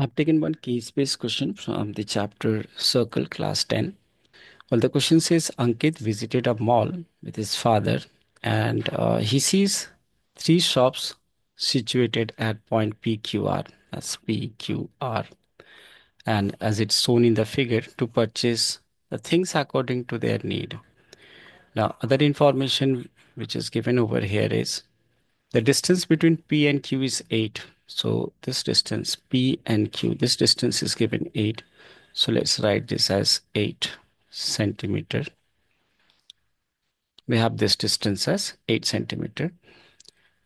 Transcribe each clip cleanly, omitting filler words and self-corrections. I've taken one key space question from the chapter Circle, class 10. Well, the question says Ankit visited a mall with his father and he sees three shops situated at point PQR, that's PQR. And as it's shown in the figure, to purchase the things according to their need. Now, other information which is given over here is the distance between P and Q is 8. So this distance P and Q, this distance is given 8. So let's write this as 8 centimeter. We have this distance as 8 centimeter.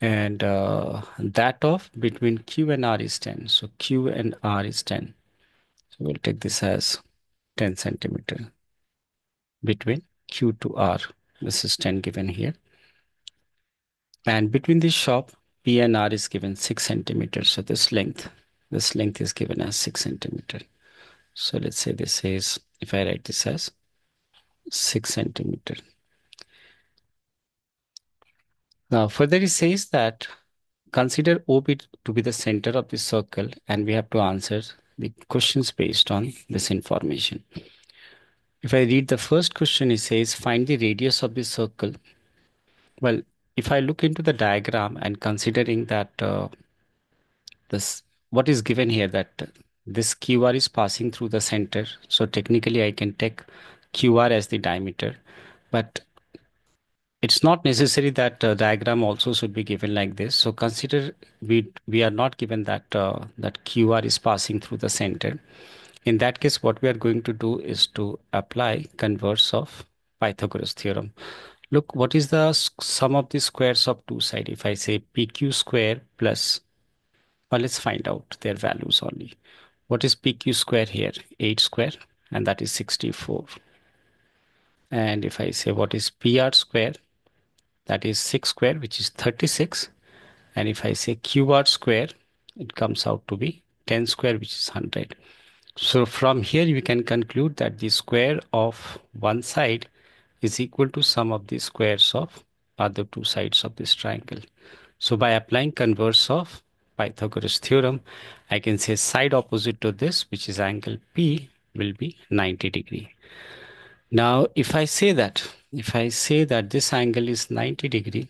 And that of between Q and R is 10. So Q and R is 10. So we'll take this as 10 centimeter. Between Q to R, this is 10 given here. And between this shop, P and R is given 6 centimeters. So this length is given as 6 centimeter. So let's say this is, if I write this as 6 centimeter. Now further it says that consider O to be the center of the circle and we have to answer the questions based on this information. If I read the first question, it says find the radius of the circle. Well, if I look into the diagram and considering that what is given here, that this QR is passing through the center. So technically I can take QR as the diameter, but it's not necessary that diagram also should be given like this. So consider we are not given that that QR is passing through the center. In that case, what we are going to do is to apply converse of Pythagoras theorem. Look, what is the sum of the squares of two sides? If I say PQ square plus, well, let's find out their values only. What is PQ square here? 8 square, and that is 64. And if I say what is PR square, that is 6 square, which is 36. And if I say QR square, it comes out to be 10 square, which is 100. So from here, you can conclude that the square of one side is equal to sum of the squares of other two sides of this triangle. So by applying converse of Pythagoras theorem, I can say side opposite to this, which is angle P, will be 90 degree. Now, if I say that this angle is 90 degree,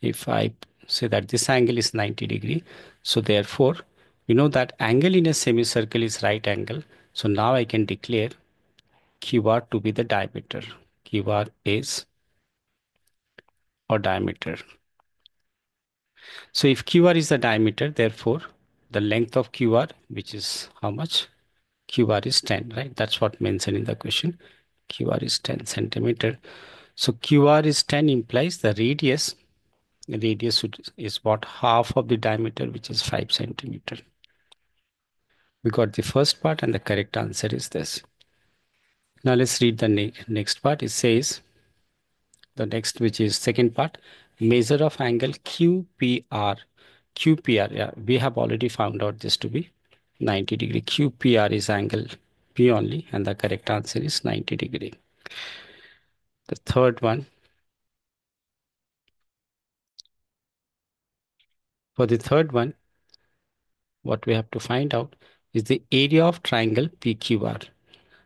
if I say that this angle is 90 degree, so therefore, you know that angle in a semicircle is right angle. So now I can declare QR to be the diameter. QR is or diameter. So if QR is the diameter, therefore the length of QR, which is how much? QR is 10, right? That's what mentioned in the question. QR is 10 centimeter. So QR is 10 implies the radius. The radius is what? Half of the diameter, which is 5 centimeter. We got the first part and the correct answer is this. Now let's read the next part. It says, the next, which is second part, measure of angle QPR. QPR, yeah, we have already found out this to be 90 degree. QPR is angle P only and the correct answer is 90 degree. The third one. For the third one, what we have to find out is the area of triangle PQR.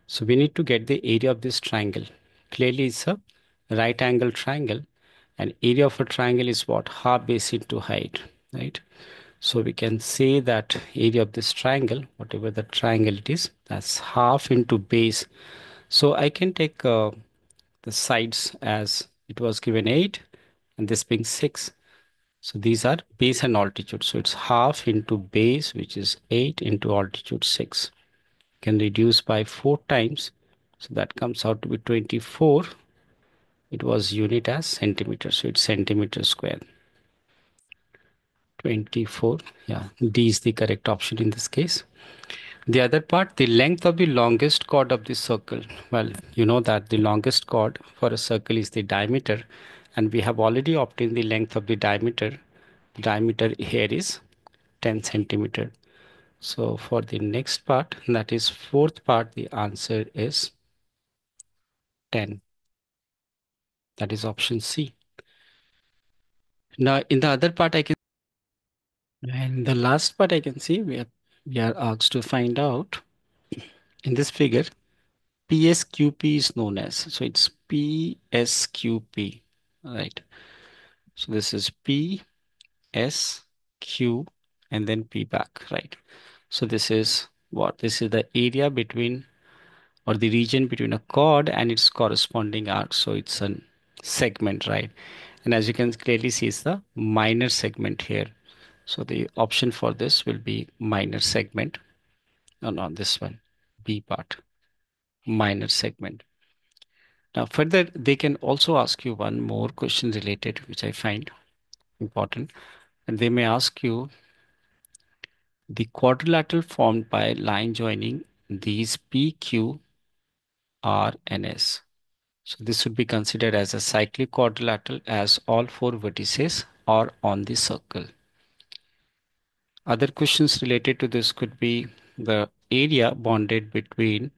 So we need to get the area of this triangle. Clearly it's a right angle triangle and area of a triangle is what? Half base into height, right? So we can say that area of this triangle, whatever the triangle it is, that's half into base. So I can take the sides as it was given 8 and this being 6. So these are base and altitude. So it's half into base, which is 8 into altitude 6. Can reduce by 4 times. So that comes out to be 24. It was unit as centimeter. So it's centimeter square. 24. Yeah, D is the correct option in this case. The other part, the length of the longest chord of the circle. Well, you know that the longest chord for a circle is the diameter. And we have already obtained the length of the diameter. Diameter here is 10 centimeter. So for the next part, that is fourth part, the answer is 10. That is option C. Now in the other part, I can, and the last part I can see we have we are asked to find out. In this figure, PSQP is known as, so it's PSQP, right? So this is P, S, Q, and then P back, right? So this is what? This is the area between, or the region between a chord and its corresponding arc. So it's a segment, right? And as you can clearly see, it's the minor segment here. So the option for this will be minor segment. No, not this one, B part, minor segment. Now further, they can also ask you one more question related, which I find important. And they may ask you the quadrilateral formed by line joining these P, Q, R, and S. So this would be considered as a cyclic quadrilateral as all four vertices are on the circle. Other questions related to this could be the area bounded between,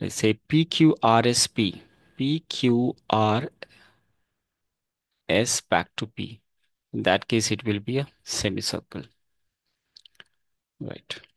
let's say, PQRSP, PQRS back to P. In that case, it will be a semicircle. Right.